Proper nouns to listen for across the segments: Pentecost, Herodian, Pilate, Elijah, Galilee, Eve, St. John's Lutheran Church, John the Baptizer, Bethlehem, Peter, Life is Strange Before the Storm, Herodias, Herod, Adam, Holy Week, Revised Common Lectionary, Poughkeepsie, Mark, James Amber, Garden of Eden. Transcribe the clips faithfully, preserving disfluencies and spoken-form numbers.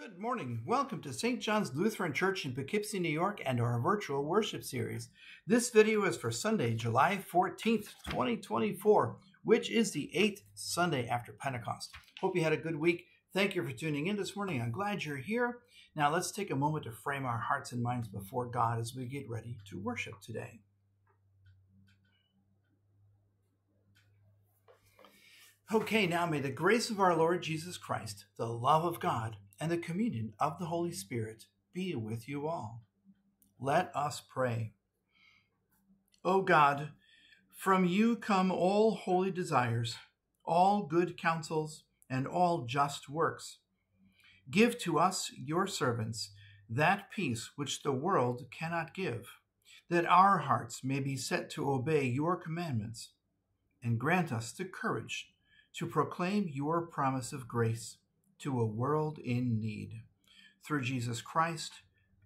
Good morning. Welcome to Saint John's Lutheran Church in Poughkeepsie, New York, and our virtual worship series. This video is for Sunday, July fourteenth, twenty twenty-four, which is the eighth Sunday after Pentecost. Hope you had a good week. Thank you for tuning in this morning. I'm glad you're here. Now let's take a moment to frame our hearts and minds before God as we get ready to worship today. Okay, now may the grace of our Lord Jesus Christ, the love of God, and the communion of the Holy Spirit be with you all. Let us pray. O God, from you come all holy desires, all good counsels, and all just works. Give to us, your servants, that peace which the world cannot give, that our hearts may be set to obey your commandments, and grant us the courage to proclaim your promise of grace to a world in need. Through Jesus Christ,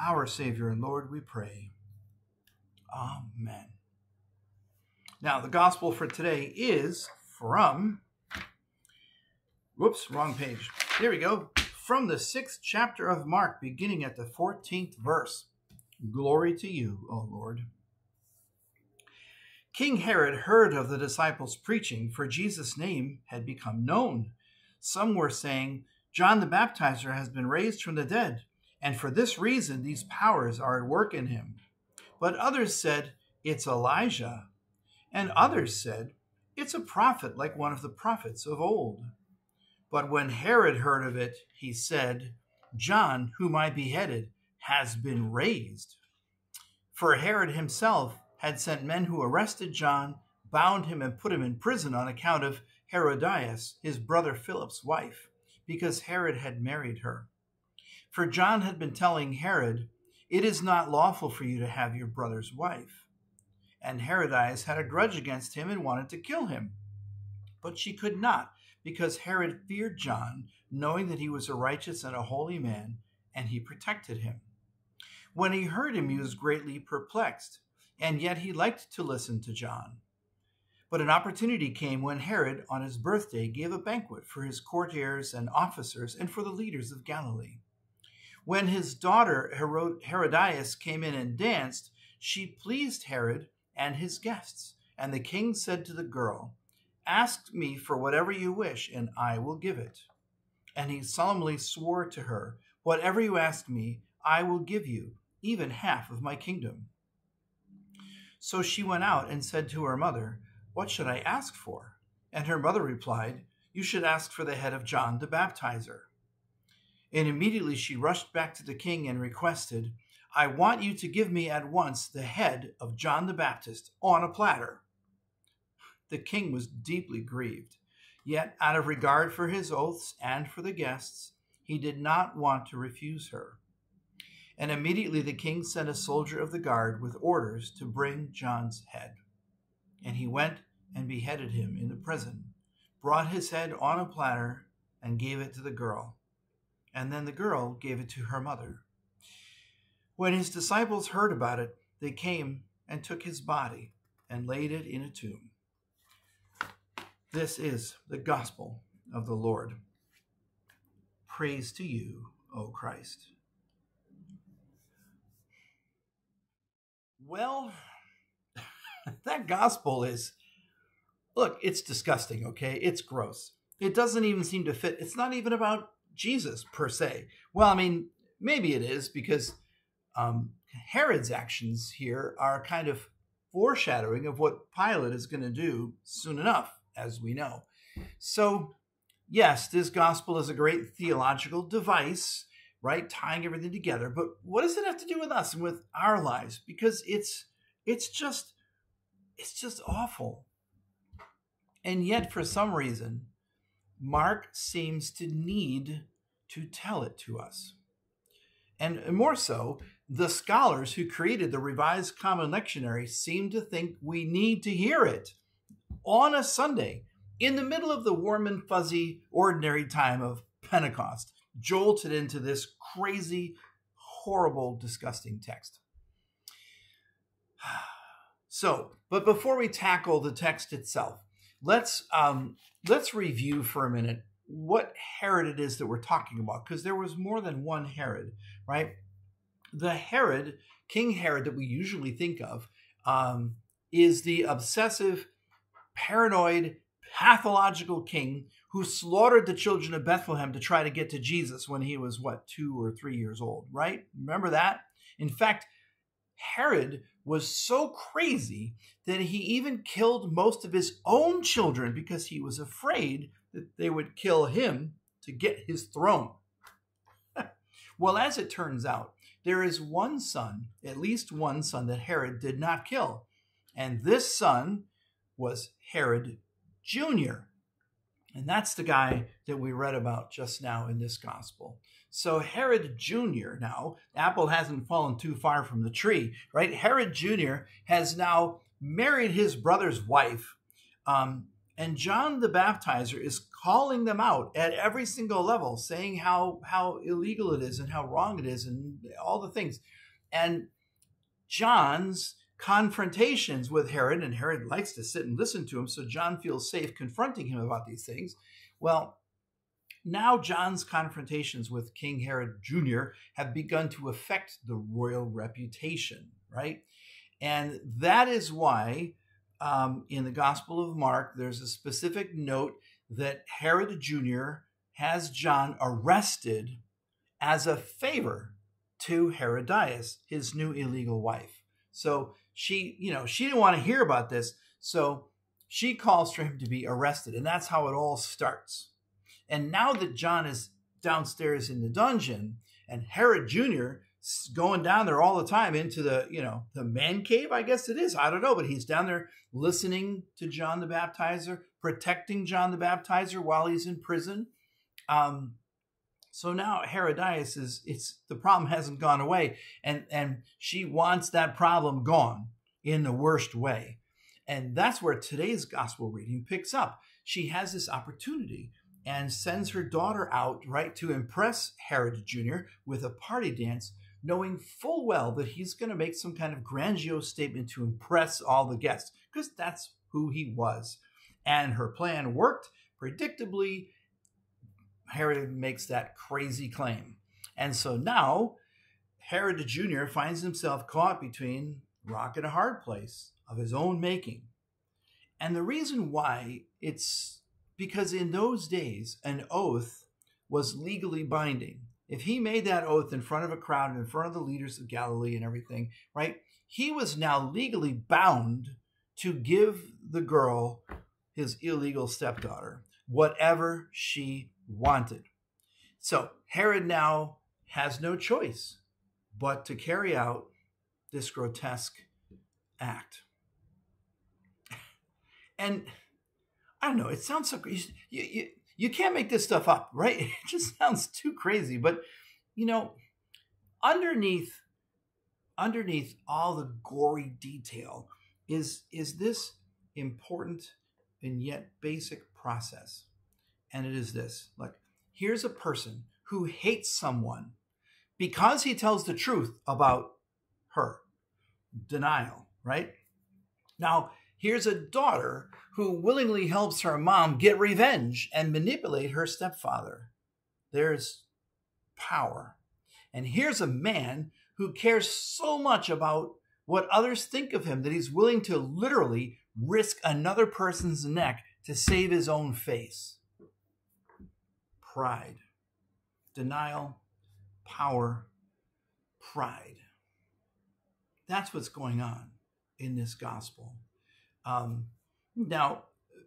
our Savior and Lord, we pray. Amen. Now, the gospel for today is from, whoops, wrong page. Here we go. From the sixth chapter of Mark, beginning at the fourteenth verse. Glory to you, O Lord. King Herod heard of the disciples preaching, for Jesus' name had become known. Some were saying, John the Baptizer has been raised from the dead, and for this reason these powers are at work in him. But others said, it's Elijah. And others said, it's a prophet like one of the prophets of old. But when Herod heard of it, he said, John, whom I beheaded, has been raised. For Herod himself had sent men who arrested John, bound him, and put him in prison on account of Herodias, his brother Philip's wife, because Herod had married her. For John had been telling Herod, it is not lawful for you to have your brother's wife. And Herodias had a grudge against him and wanted to kill him. But she could not, because Herod feared John, knowing that he was a righteous and a holy man, and he protected him. When he heard him, he was greatly perplexed, and yet he liked to listen to John. But an opportunity came when Herod, on his birthday, gave a banquet for his courtiers and officers and for the leaders of Galilee. When his daughter Herod Herodias came in and danced, she pleased Herod and his guests. And the king said to the girl, ask me for whatever you wish, and I will give it. And he solemnly swore to her, whatever you ask me, I will give you, even half of my kingdom. So she went out and said to her mother, what should I ask for? And her mother replied, you should ask for the head of John the Baptizer. And immediately she rushed back to the king and requested, I want you to give me at once the head of John the Baptist on a platter. The king was deeply grieved, yet out of regard for his oaths and for the guests, he did not want to refuse her. And immediately the king sent a soldier of the guard with orders to bring John's head. And he went and beheaded him in the prison, brought his head on a platter, and gave it to the girl. And then the girl gave it to her mother. When his disciples heard about it, they came and took his body and laid it in a tomb. This is the gospel of the Lord. Praise to you, O Christ. Well, that gospel is, look, it's disgusting, okay? It's gross. It doesn't even seem to fit. It's not even about Jesus, per se. Well, I mean, maybe it is, because um, Herod's actions here are kind of foreshadowing of what Pilate is going to do soon enough, as we know. So, yes, this gospel is a great theological device, right? Tying everything together. But what does it have to do with us and with our lives? Because it's it's just... It's just awful. And yet, for some reason, Mark seems to need to tell it to us. And more so, the scholars who created the Revised Common Lectionary seem to think we need to hear it on a Sunday, in the middle of the warm and fuzzy, ordinary time of Pentecost, jolted into this crazy, horrible, disgusting text. So, but before we tackle the text itself, let's um, let's review for a minute what Herod it is that we're talking about, because there was more than one Herod, right? The Herod, King Herod, that we usually think of um, is the obsessive, paranoid, pathological king who slaughtered the children of Bethlehem to try to get to Jesus when he was, what, two or three years old, right? Remember that? In fact, Herod was so crazy that he even killed most of his own children because he was afraid that they would kill him to get his throne. Well, as it turns out, there is one son, at least one son, that Herod did not kill. And this son was Herod Junior And that's the guy that we read about just now in this gospel. So Herod Junior now, apple hasn't fallen too far from the tree, right? Herod Junior has now married his brother's wife. Um, and John the Baptizer is calling them out at every single level, saying how, how illegal it is and how wrong it is and all the things. And John's confrontations with Herod, and Herod likes to sit and listen to him, so John feels safe confronting him about these things. Well, now John's confrontations with King Herod Junior have begun to affect the royal reputation, right? And that is why um, in the Gospel of Mark, there's a specific note that Herod Junior has John arrested as a favor to Herodias, his new illegal wife. So she, you know, she didn't want to hear about this, so she calls for him to be arrested, and that's how it all starts. And now that John is downstairs in the dungeon, and Herod Junior is going down there all the time into the, you know, the man cave, I guess it is, I don't know, but he's down there listening to John the Baptizer, protecting John the Baptizer while he's in prison. Um, So now Herodias is, it's, the problem hasn't gone away, and, and she wants that problem gone in the worst way. And that's where today's gospel reading picks up. She has this opportunity and sends her daughter out, right, to impress Herod Junior with a party dance, knowing full well that he's going to make some kind of grandiose statement to impress all the guests, because that's who he was. And her plan worked. Predictably, Herod makes that crazy claim. And so now Herod Junior finds himself caught between a rock and a hard place of his own making. And the reason why, it's because in those days, an oath was legally binding. If he made that oath in front of a crowd and in front of the leaders of Galilee and everything, right, he was now legally bound to give the girl, his illegal stepdaughter, whatever she wanted. So Herod now has no choice but to carry out this grotesque act. And I don't know, it sounds so crazy. You, you, you can't make this stuff up, right? It just sounds too crazy. But, you know, underneath, underneath all the gory detail is, is this important and yet basic process. And it is this. Look, here's a person who hates someone because he tells the truth about her. Denial, right? Now, here's a daughter who willingly helps her mom get revenge and manipulate her stepfather. There's power. And here's a man who cares so much about what others think of him that he's willing to literally risk another person's neck to save his own face. Pride, denial, power, pride. That's what's going on in this gospel. Um, now,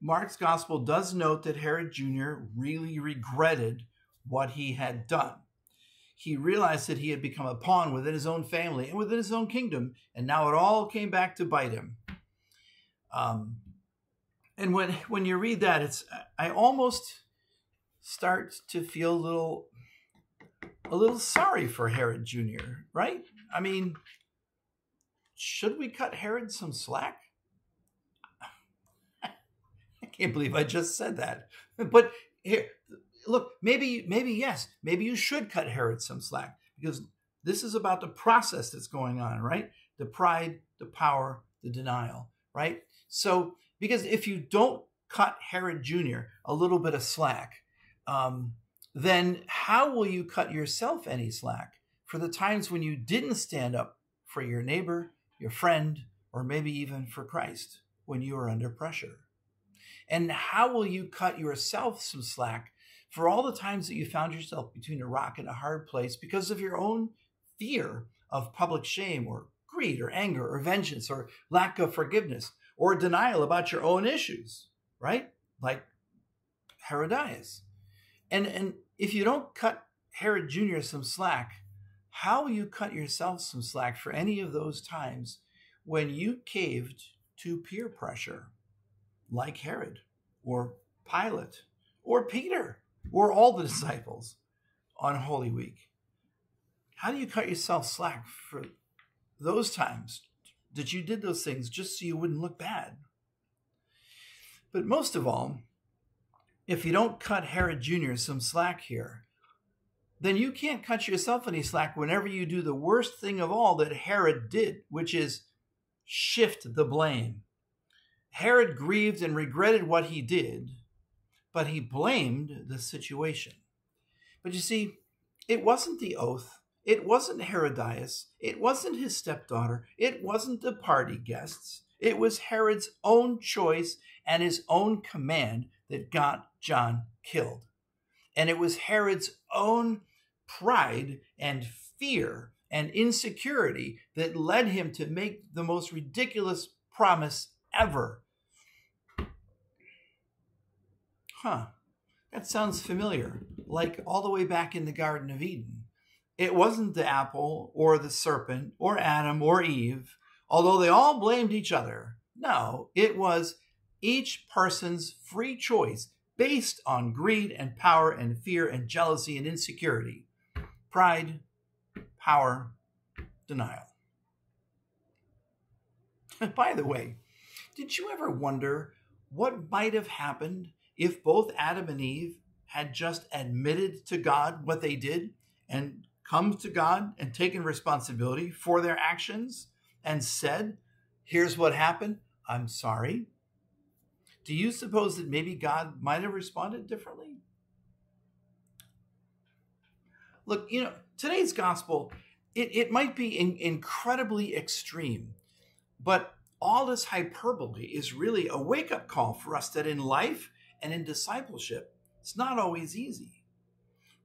Mark's gospel does note that Herod Junior really regretted what he had done. He realized that he had become a pawn within his own family and within his own kingdom, and now it all came back to bite him. Um, and when, when you read that, it's I almost... start to feel a little, a little sorry for Herod Junior, right? I mean, should we cut Herod some slack? I can't believe I just said that. But here, look, maybe, maybe yes, maybe you should cut Herod some slack, because this is about the process that's going on, right? The pride, the power, the denial, right? So, because if you don't cut Herod Junior a little bit of slack, um, then how will you cut yourself any slack for the times when you didn't stand up for your neighbor, your friend, or maybe even for Christ when you are under pressure? And how will you cut yourself some slack for all the times that you found yourself between a rock and a hard place because of your own fear of public shame or greed or anger or vengeance or lack of forgiveness or denial about your own issues, right? Like Herodias. And, and if you don't cut Herod Junior some slack, how will you cut yourself some slack for any of those times when you caved to peer pressure, like Herod or Pilate or Peter or all the disciples on Holy Week? How do you cut yourself slack for those times that you did those things just so you wouldn't look bad? But most of all, if you don't cut Herod Junior some slack here, then you can't cut yourself any slack whenever you do the worst thing of all that Herod did, which is shift the blame. Herod grieved and regretted what he did, but he blamed the situation. But you see, it wasn't the oath. It wasn't Herodias. It wasn't his stepdaughter. It wasn't the party guests. It was Herod's own choice and his own command that got John killed. And it was Herod's own pride and fear and insecurity that led him to make the most ridiculous promise ever. Huh, that sounds familiar, like all the way back in the Garden of Eden. It wasn't the apple or the serpent or Adam or Eve, although they all blamed each other. No, it was each person's free choice based on greed and power and fear and jealousy and insecurity, pride, power, denial. By the way, did you ever wonder what might have happened if both Adam and Eve had just admitted to God what they did and come to God and taken responsibility for their actions and said, "Here's what happened. I'm sorry"? Do you suppose that maybe God might have responded differently? Look, you know, today's gospel, it, it might be in, incredibly extreme, but all this hyperbole is really a wake-up call for us that in life and in discipleship, it's not always easy.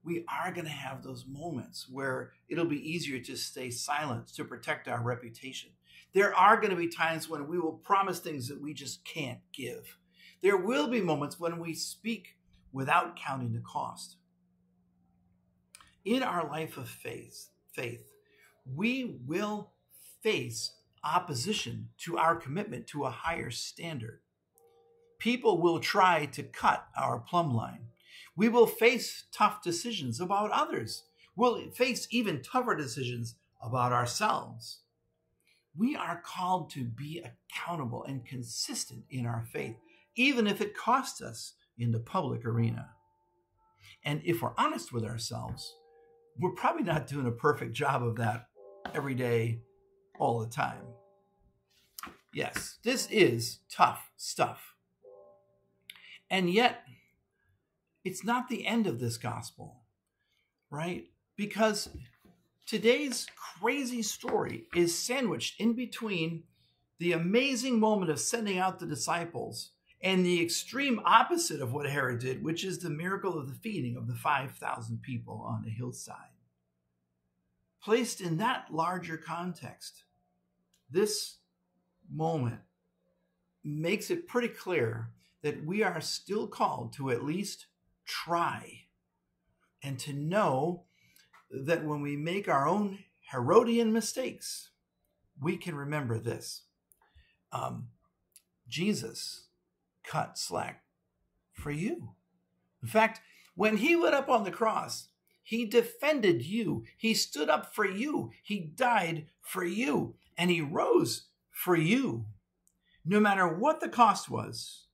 We are going to have those moments where it'll be easier to stay silent, to protect our reputation. There are going to be times when we will promise things that we just can't give. There will be moments when we speak without counting the cost. In our life of faith, faith, we will face opposition to our commitment to a higher standard. People will try to cut our plumb line. We will face tough decisions about others. We'll face even tougher decisions about ourselves. We are called to be accountable and consistent in our faith, even if it costs us in the public arena. And if we're honest with ourselves, we're probably not doing a perfect job of that every day, all the time. Yes, this is tough stuff. And yet, it's not the end of this gospel, right? Because today's crazy story is sandwiched in between the amazing moment of sending out the disciples and the extreme opposite of what Herod did, which is the miracle of the feeding of the five thousand people on a hillside. Placed in that larger context, this moment makes it pretty clear that we are still called to at least try and to know that when we make our own Herodian mistakes, we can remember this. Um, Jesus cut slack for you. In fact, when he went up on the cross, he defended you. He stood up for you. He died for you. And he rose for you, no matter what the cost was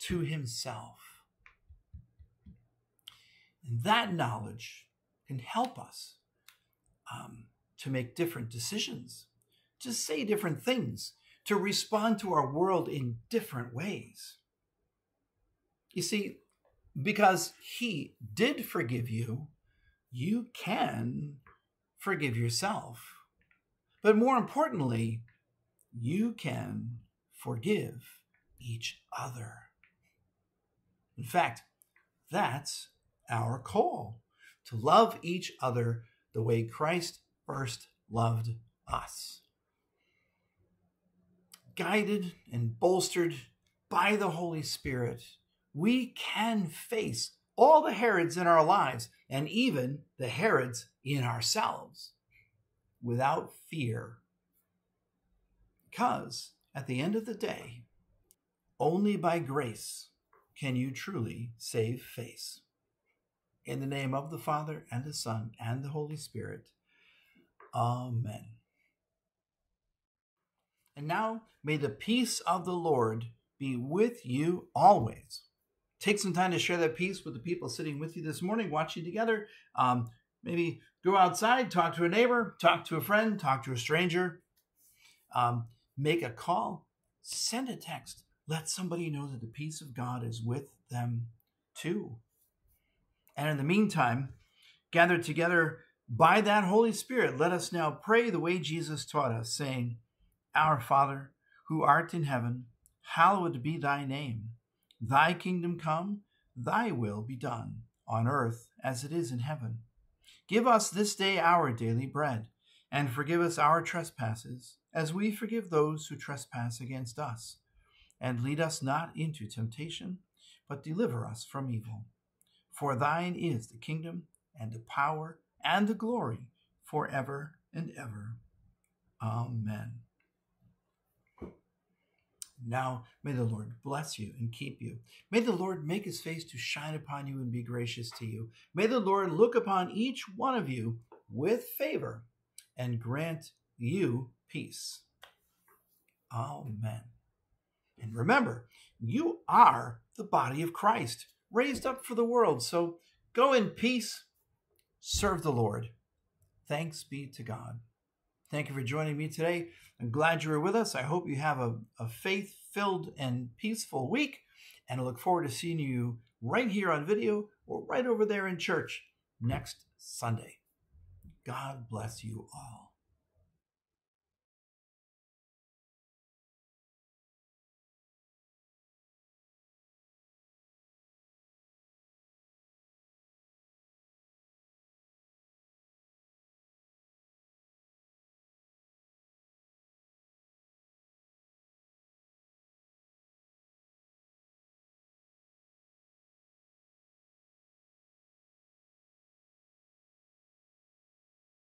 to himself. And that knowledge can help us um, to make different decisions, to say different things, to respond to our world in different ways. You see, because he did forgive you, you can forgive yourself. But more importantly, you can forgive each other. In fact, that's our call, to love each other the way Christ first loved us. Guided and bolstered by the Holy Spirit, we can face all the Herods in our lives and even the Herods in ourselves without fear. Because at the end of the day, only by grace can you truly save face. In the name of the Father, and the Son, and the Holy Spirit. Amen. And now, may the peace of the Lord be with you always. Take some time to share that peace with the people sitting with you this morning, watching together. Um, maybe go outside, talk to a neighbor, talk to a friend, talk to a stranger. Um, make a call, send a text. Let somebody know that the peace of God is with them too. And in the meantime, gathered together by that Holy Spirit, let us now pray the way Jesus taught us, saying, Our Father, who art in heaven, hallowed be thy name. Thy kingdom come, thy will be done, on earth as it is in heaven. Give us this day our daily bread, and forgive us our trespasses, as we forgive those who trespass against us. And lead us not into temptation, but deliver us from evil. For thine is the kingdom, and the power, and the glory, forever and ever. Amen. Now may the Lord bless you and keep you. May the Lord make his face to shine upon you and be gracious to you. May the Lord look upon each one of you with favor and grant you peace. Amen. And remember, you are the body of Christ, raised up for the world. So go in peace, serve the Lord. Thanks be to God. Thank you for joining me today. I'm glad you were with us. I hope you have a, a faith-filled and peaceful week, and I look forward to seeing you right here on video or right over there in church next Sunday. God bless you all.